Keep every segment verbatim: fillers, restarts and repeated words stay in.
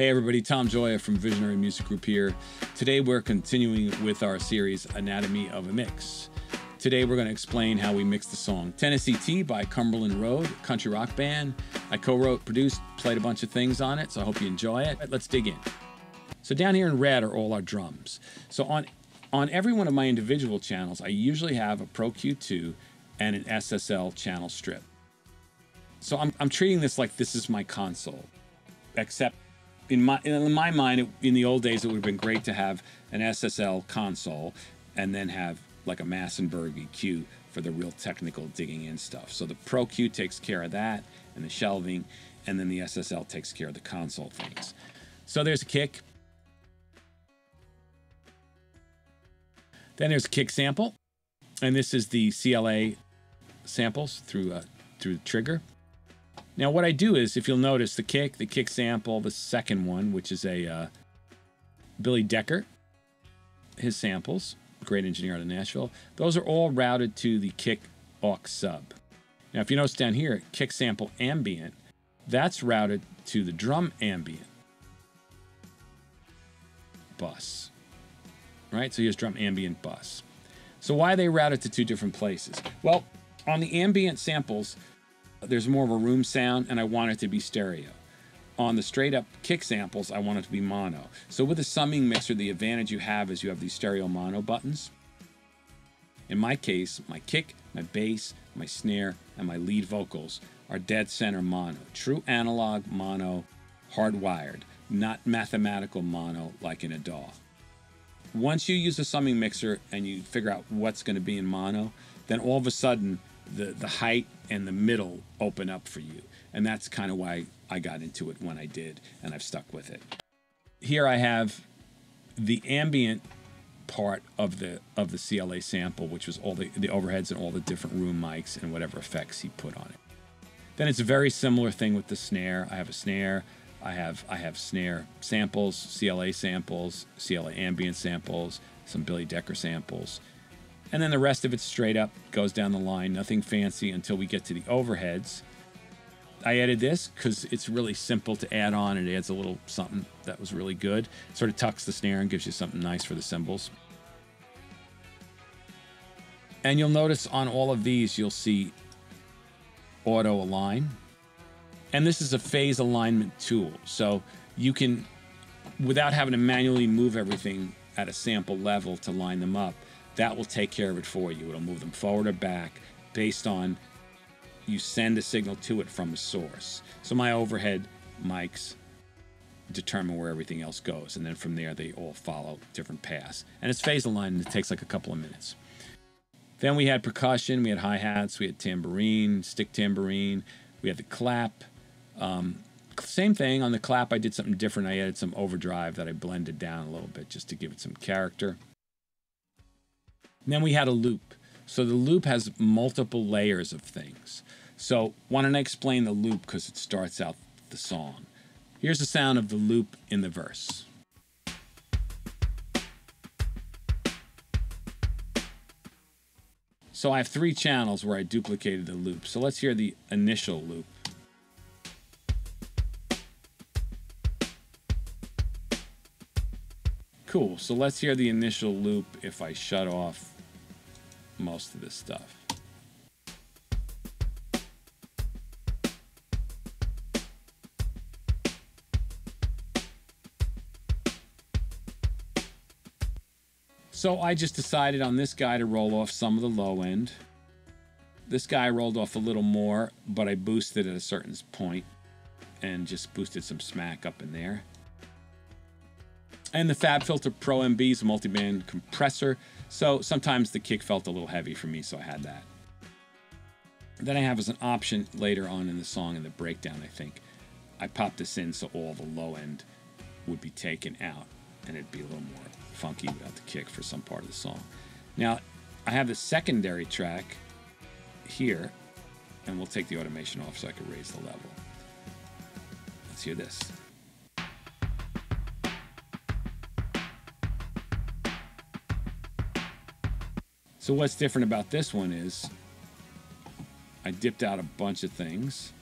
Hey everybody, Tom Gioia from Visionary Music Group here. Today we're continuing with our series, Anatomy of a Mix. Today we're going to explain how we mix the song Tennessee Tea by Cumberland Road, country rock band. I co-wrote, produced, played a bunch of things on it, so I hope you enjoy it. Let's dig in. So down here in red are all our drums. So on, on every one of my individual channels, I usually have a Pro Q two and an S S L channel strip. So I'm, I'm treating this like this is my console, except In my, in my mind, it, in the old days, it would have been great to have an S S L console and then have like a Massenberg E Q for the real technical digging in stuff. So the Pro Q takes care of that and the shelving, and then the S S L takes care of the console things. So there's a kick. Then there's a kick sample. And this is the C L A samples through, uh, through the trigger. Now what I do is, if you'll notice, the kick, the kick sample, the second one, which is a uh, Billy Decker, his samples, great engineer out of Nashville, those are all routed to the kick aux sub. Now if you notice down here, kick sample ambient, that's routed to the drum ambient bus, right? So here's drum ambient bus. So why they routed to two different places? Well, on the ambient samples, there's more of a room sound, and I want it to be stereo. On the straight up kick samples, I want it to be mono. So with a summing mixer, the advantage you have is you have these stereo mono buttons. In my case, my kick, my bass, my snare, and my lead vocals are dead center mono. True analog mono, hardwired, not mathematical mono like in a D A W. Once you use a summing mixer and you figure out what's going to be in mono, then all of a sudden the, the height and the middle open up for you. And that's kind of why I got into it when I did, and I've stuck with it. Here I have the ambient part of the of the C L A sample, which was all the, the overheads and all the different room mics and whatever effects he put on it. Then it's a very similar thing with the snare. I have a snare, I have, I have snare samples, C L A samples, C L A ambient samples, some Billy Decker samples. And then the rest of it straight up goes down the line, nothing fancy until we get to the overheads. I added this because it's really simple to add on. It adds a little something that was really good. It sort of tucks the snare and gives you something nice for the cymbals. And you'll notice on all of these, you'll see auto align. And this is a phase alignment tool. So you can, without having to manually move everything at a sample level to line them up, that will take care of it for you. It'll move them forward or back based on you send a signal to it from a source. So my overhead mics determine where everything else goes, and then from there they all follow different paths. And it's phase aligned, and it takes like a couple of minutes. Then we had percussion, we had hi-hats, we had tambourine, stick tambourine, we had the clap. Um, same thing, on the clap I did something different. I added some overdrive that I blended down a little bit just to give it some character. And then we had a loop. So the loop has multiple layers of things. So why don't I explain the loop, because it starts out the song. Here's the sound of the loop in the verse. So I have three channels where I duplicated the loop. So let's hear the initial loop. Cool, so let's hear the initial loop if I shut off most of this stuff. So I just decided on this guy to roll off some of the low end. This guy rolled off a little more, but I boosted at a certain point and just boosted some smack up in there. And the FabFilter Pro M B is a multi-band compressor, so sometimes the kick felt a little heavy for me, so I had that. Then I have as an option later on in the song, in the breakdown, I think, I popped this in so all the low end would be taken out, and it'd be a little more funky without the kick for some part of the song. Now, I have the secondary track here, and we'll take the automation off so I can raise the level. Let's hear this. So what's different about this one is I dipped out a bunch of things.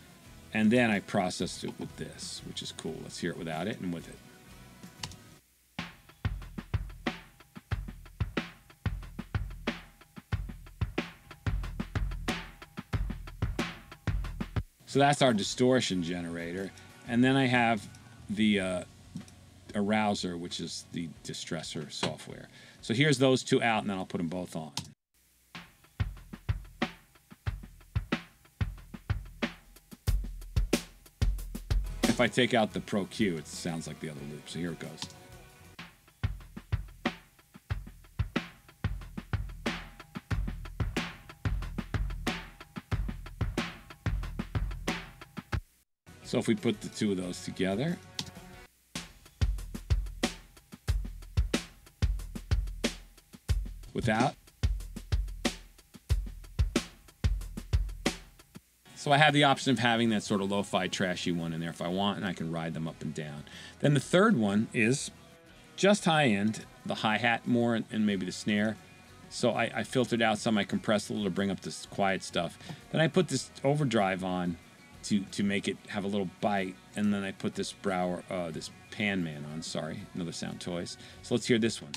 And then I processed it with this, which is cool. Let's hear it without it and with it. So that's our distortion generator. And then I have the uh, arouser, which is the Distressor software. So here's those two out, and then I'll put them both on. If I take out the Pro-Q, it sounds like the other loop, so here it goes. So if we put the two of those together, without. So I have the option of having that sort of lo-fi, trashy one in there if I want, and I can ride them up and down. Then the third one is just high-end, the hi-hat more, and maybe the snare. So I, I filtered out some, I compressed a little to bring up this quiet stuff. Then I put this overdrive on to to make it have a little bite, and then I put this Brower, uh, this Pan Man on, sorry, another Sound Toys. So let's hear this one.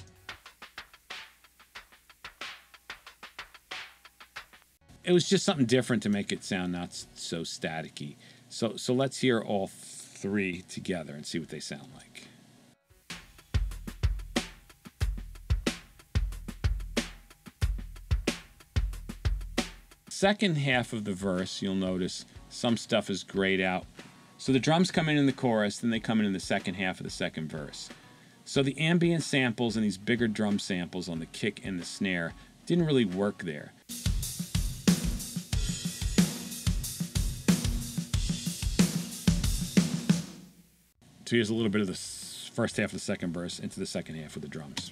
It was just something different to make it sound not so staticky. So, so let's hear all three together and see what they sound like. Second half of the verse, you'll notice some stuff is grayed out. So the drums come in in the chorus, then they come in in the second half of the second verse. So the ambient samples and these bigger drum samples on the kick and the snare didn't really work there. So here's a little bit of the first half of the second verse into the second half with the drums.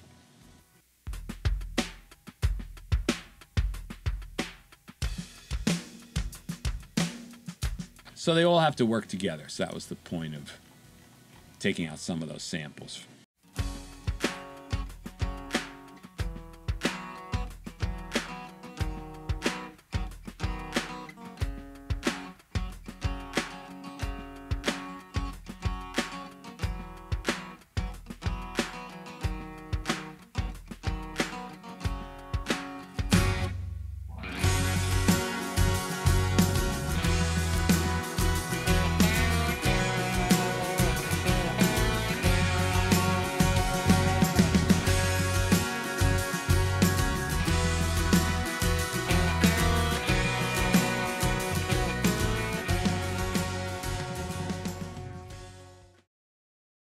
So they all have to work together. So that was the point of taking out some of those samples.